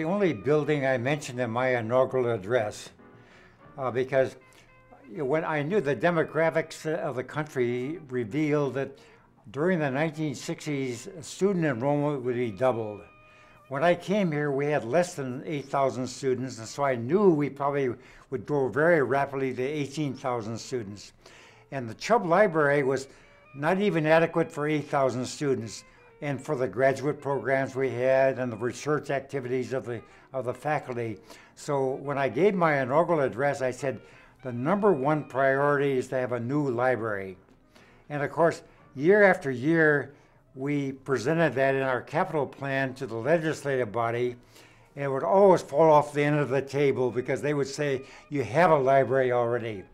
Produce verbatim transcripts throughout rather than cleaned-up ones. the only building I mentioned in my inaugural address uh, because when I knew the demographics of the country revealed that during the nineteen sixties, student enrollment would be doubled. When I came here, we had less than eight thousand students, and so I knew we probably would grow very rapidly to eighteen thousand students. And the Chubb Library was not even adequate for eight thousand students, and for the graduate programs we had and the research activities of the, of the faculty. So when I gave my inaugural address, I said, the number one priority is to have a new library. And of course, year after year, we presented that in our capital plan to the legislative body, and it would always fall off the end of the table because they would say, you have a library already.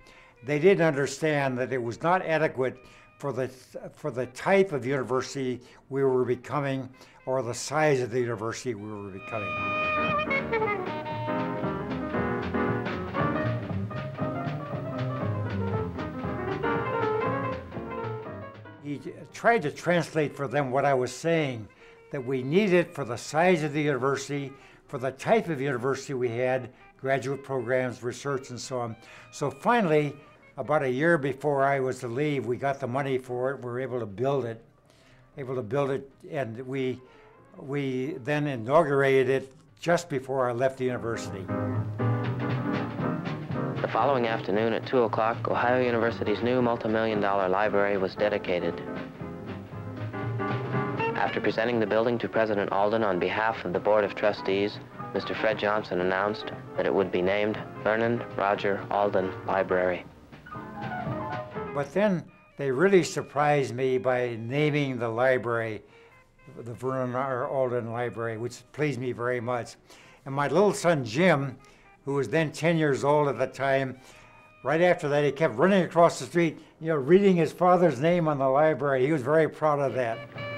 They didn't understand that it was not adequate for the, for the type of university we were becoming or the size of the university we were becoming. He tried to translate for them what I was saying, that we needed for the size of the university, for the type of university we had, graduate programs, research, and so on. So finally, about a year before I was to leave, we got the money for it. We were able to build it, able to build it, and we, we then inaugurated it just before I left the university. The following afternoon at two o'clock, Ohio University's new multi-million dollar library was dedicated. After presenting the building to President Alden on behalf of the Board of Trustees, Mister Fred Johnson announced that it would be named Vernon Roger Alden Library. But then they really surprised me by naming the library the Vernon R. Alden Library, which pleased me very much. And my little son, Jim, who was then ten years old at the time, right after that, he kept running across the street, you know, reading his father's name on the library. He was very proud of that.